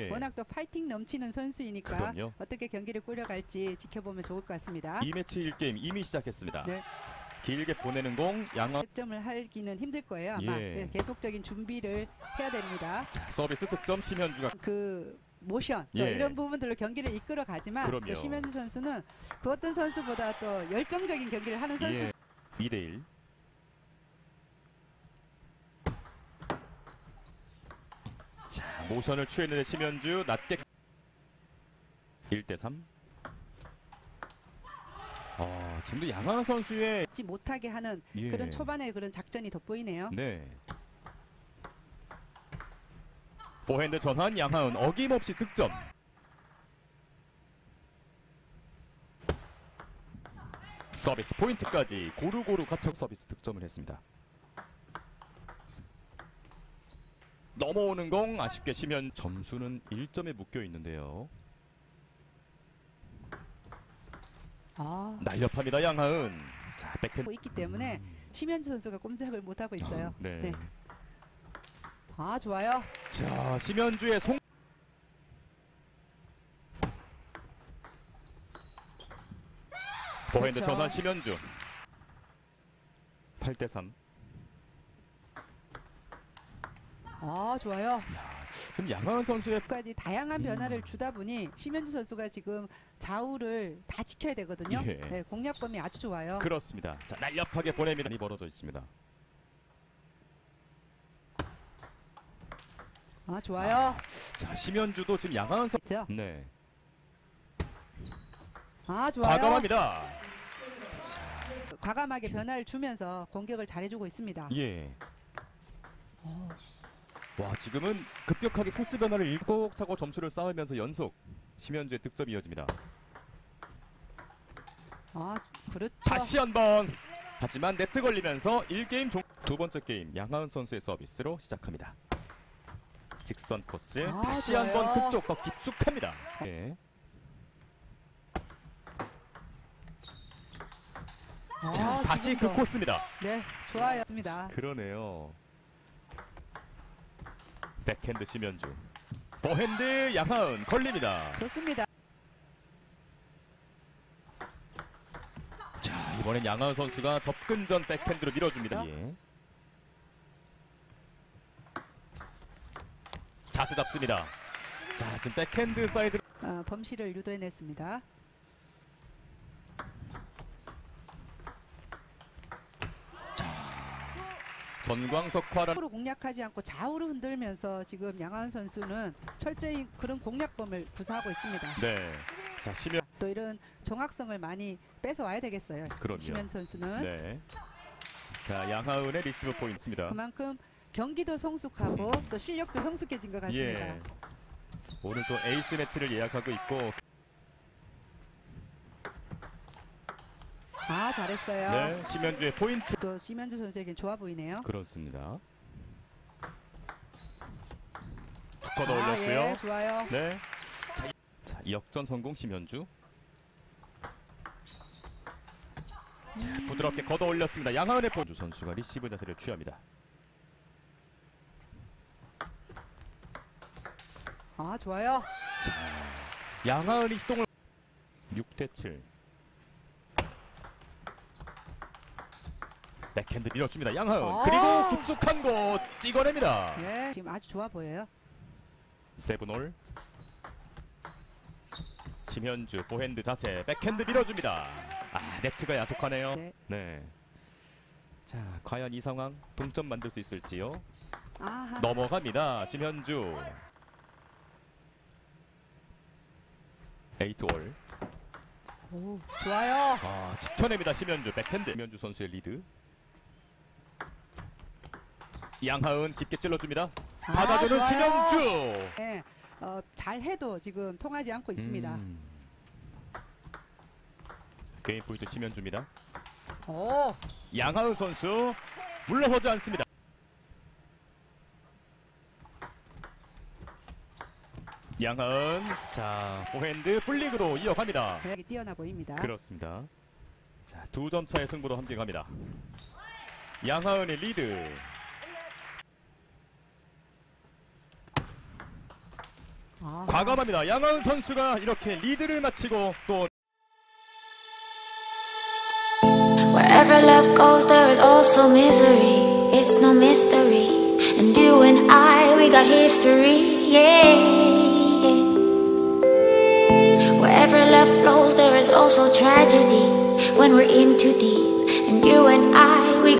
예. 워낙 또 파이팅 넘치는 선수이니까 그럼요. 어떻게 경기를 꾸려갈지 지켜보면 좋을 것 같습니다. 2매치 1게임 이미 시작했습니다. 네. 길게 보내는 공 양하 득점을 하기는 힘들 거예요. 아마 예. 계속적인 준비를 해야 됩니다. 자, 서비스 득점 심현주가 그 모션 또 예. 이런 부분들로 경기를 이끌어 가지만 또 심현주 선수는 그 어떤 선수보다 또 열정적인 경기를 하는 선수. 예. 2대1 자, 모션을 취했는데 심현주 낮게 1대3 지금도 양하은 선수의 잊지 못하게 하는 예. 그런 초반의 그런 작전이 돋보이네요. 네. 포핸드 전환 양하은 어김없이 득점. 서비스 포인트까지 고루고루 갖춰 서비스 득점을 했습니다. 넘어오는 공 아쉽게 심현 점수는 1점에 묶여 있는데요. 날렵합니다 양하은. 자, 백핸드 있기 때문에 심현주 선수가 꼼짝을 못 하고 있어요. 네. 네. 아 좋아요. 자 심현주의 송. 포핸드 전환 심현주. 8대3. 아 좋아요. 야, 지금 양하은 선수에까지 다양한 변화를 주다 보니 심현주 선수가 지금 좌우를 다 지켜야 되거든요. 예. 네, 공략범위 아주 좋아요. 그렇습니다. 자, 날렵하게 보냅니다. 이 벌어져 있습니다. 아 좋아요. 자 심현주도 지금 양하은 선수. 네. 아 좋아요. 과감합니다. 자. 과감하게 변화를 주면서 공격을 잘해주고 있습니다. 예. 와 지금은 급격하게 코스 변화를 일곡 차고 점수를 쌓으면서 연속 심현주의 득점이 이어집니다. 아 그렇죠. 다시 한번 하지만 네트 걸리면서 1게임 종. 두 번째 게임 양하은 선수의 서비스로 시작합니다. 직선 코스 다시 한번 극적과 깊숙합니다. 네. 자 다시 그 코스입니다. 네 좋아요. 그러네요. 백핸드 심현주, 포핸드 양하은 걸립니다. 좋습니다. 자 이번엔 양하은 선수가 접근 전 백핸드로 밀어줍니다. 예. 자세 잡습니다. 자 지금 백핸드 사이드 범실을 유도해냈습니다. 전광석화를 좌우로 공략하지 않고 좌우로 흔들면서 지금 양하은 선수는 철저히 그런 공략범을 구사하고 있습니다. 네. 자, 심현 또 이런 정확성을 많이 뺏어와야 되겠어요. 그럼요. 심현 선수는. 네. 자, 양하은의 리시브 포인트입니다. 그만큼 경기도 성숙하고 또 실력도 성숙해진 것 같습니다. 예. 오늘 또 에이스 매치를 예약하고 있고. 아 잘했어요. 네, 심현주의 포인트. 또 심현주 선수에겐 좋아 보이네요. 그렇습니다. 두커더 올렸고요. 예, 좋아요. 네. 자 역전 성공 심현주. 자, 부드럽게 걷어 올렸습니다. 양하은의 포인트 선수가 리시브 자세를 취합니다. 아 좋아요. 자, 양하은이 시동을 6대7. 백핸드 밀어줍니다. 양하은 그리고 깊숙한 곳 찍어냅니다. 예, 지금 아주 좋아 보여요. 세븐홀 심현주 포핸드 자세 백핸드 밀어줍니다. 아 네트가 야속하네요. 네. 네. 자 과연 이 상황 동점 만들 수 있을지요. 아하. 넘어갑니다. 심현주 8홀. 오 좋아요. 아 지켜냅니다. 심현주 백핸드. 심현주 선수의 리드. 양하은 깊게 찔러줍니다. 받아주는 심현주. 네, 잘해도 지금 통하지 않고 있습니다. 게임 포인트 심현주입니다. 오. 양하은 선수 물러서지 않습니다. 양하은 자 포핸드 플릭으로 이어갑니다. 되게 뛰어나 보입니다. 그렇습니다. 자, 2점 차의 승부로 함께 갑니다. 양하은의 리드. 아하. 과감합니다. 양하은 선수가 이렇게 리드를 마치고 또 Wherever love goes there is also misery. It's no mystery. And you and I we got history. Yeah. Wherever love flows there is also tragedy when we're in too deep. And you and I